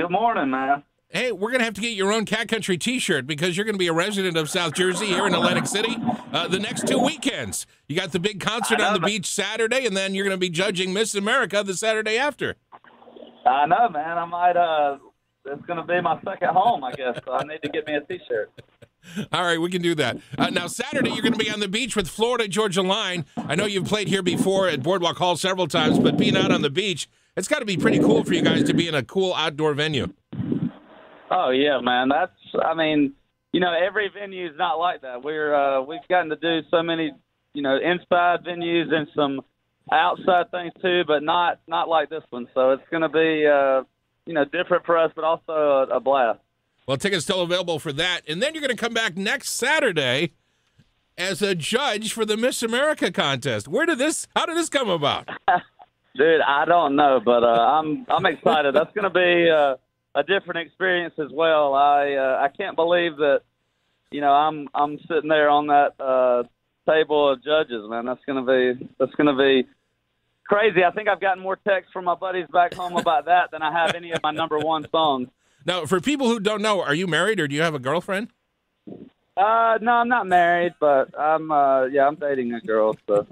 Good morning, man. Hey, we're going to have to get your own Cat Country T-shirt because you're going to be a resident of South Jersey here in Atlantic City the next two weekends. You got the big concert on the beach Saturday, and then you're going to be judging Miss America the Saturday after. I know, man. I might. It's going to be my second home, I guess, so I need to get me a T-shirt. All right, we can do that. Now, Saturday, you're going to be on the beach with Florida Georgia Line. I know you've played here before at Boardwalk Hall several times, but being out on the beach, it's got to be pretty cool for you guys to be in a cool outdoor venue. Oh, yeah, man. That's, I mean, you know, every venue is not like that. We've gotten to do so many, you know, inside venues and some outside things, too, but not like this one. So it's going to be, you know, different for us, but also a blast. Well, tickets still available for that. And then you're going to come back next Saturday as a judge for the Miss America contest. How did this come about? Dude, I don't know, but I'm excited. That's going to be a different experience as well. I can't believe that, you know, I'm sitting there on that table of judges, man. That's going to be crazy. I think I've gotten more texts from my buddies back home about that than I have any of my number one songs. Now, for people who don't know, are you married or do you have a girlfriend? No, I'm not married, but I'm dating a girl. So.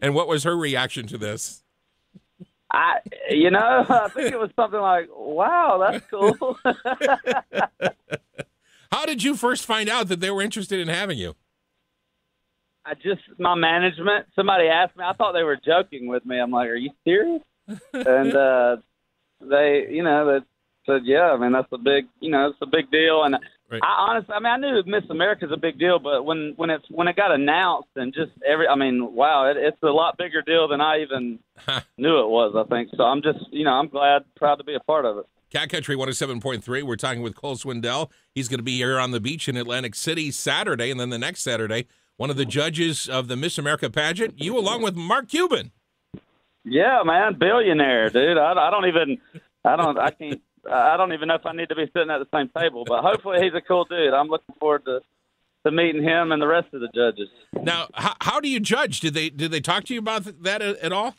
And what was her reaction to this? I think it was something like, wow, that's cool. How did you first find out that they were interested in having you? My management, somebody asked me. I thought they were joking with me. I'm like, are you serious? And they, you know, that said, yeah, I mean, that's a big, you know, it's a big deal. And right. I knew Miss America's a big deal, but when it got announced and just wow, it's a lot bigger deal than I even knew it was, I think. So I'm just, you know, I'm proud to be a part of it. Cat Country 107.3, we're talking with Cole Swindell. He's going to be here on the beach in Atlantic City Saturday, and then the next Saturday, one of the judges of the Miss America pageant, you along with Mark Cuban. Yeah, man, billionaire, dude. I don't even know if I need to be sitting at the same table, but hopefully he's a cool dude. I'm looking forward to meeting him and the rest of the judges. Now, how do you judge? Did they talk to you about that at all?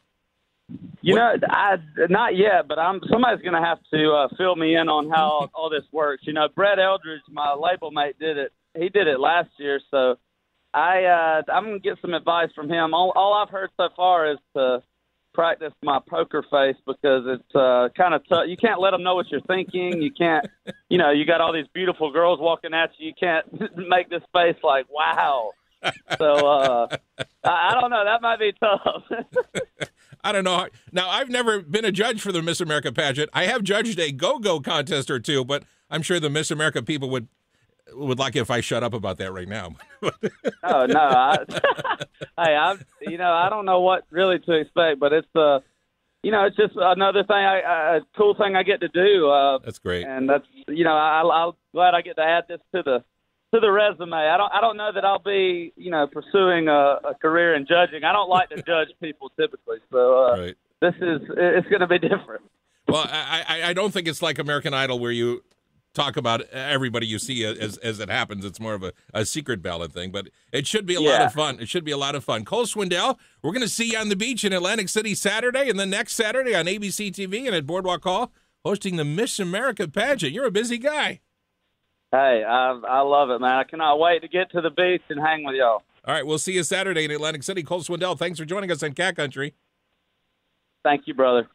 Not yet, but somebody's going to have to fill me in on how all this works. You know, Brett Eldridge, my label mate, did it. He did it last year, so I'm going to get some advice from him. All I've heard so far is to practice my poker face because it's kind of tough. You can't let them know what you're thinking. You can't, you know, you got all these beautiful girls walking at you. You can't make this face like, wow. So I don't know. That might be tough. I don't know. Now, I've never been a judge for the Miss America pageant. I have judged a go-go contest or two, but I'm sure the Miss America people would like if I shut up about that right now. Oh, no. I don't know what really to expect, but it's, you know, it's just another thing, a cool thing I get to do. That's great. And that's, you know, I'm glad I get to add this to the resume. I don't know that I'll be, you know, pursuing a career in judging. I don't like to judge people typically. So right. It's going to be different. Well, I don't think it's like American Idol where you talk about everybody you see as it happens. It's more of a secret ballot thing, but it should be a lot of fun. It should be a lot of fun. Cole Swindell, we're going to see you on the beach in Atlantic City Saturday and then next Saturday on ABC TV and at Boardwalk Hall hosting the Miss America pageant. You're a busy guy. Hey, I love it, man. I cannot wait to get to the beach and hang with y'all. All right, we'll see you Saturday in Atlantic City. Cole Swindell, thanks for joining us on Cat Country. Thank you, brother.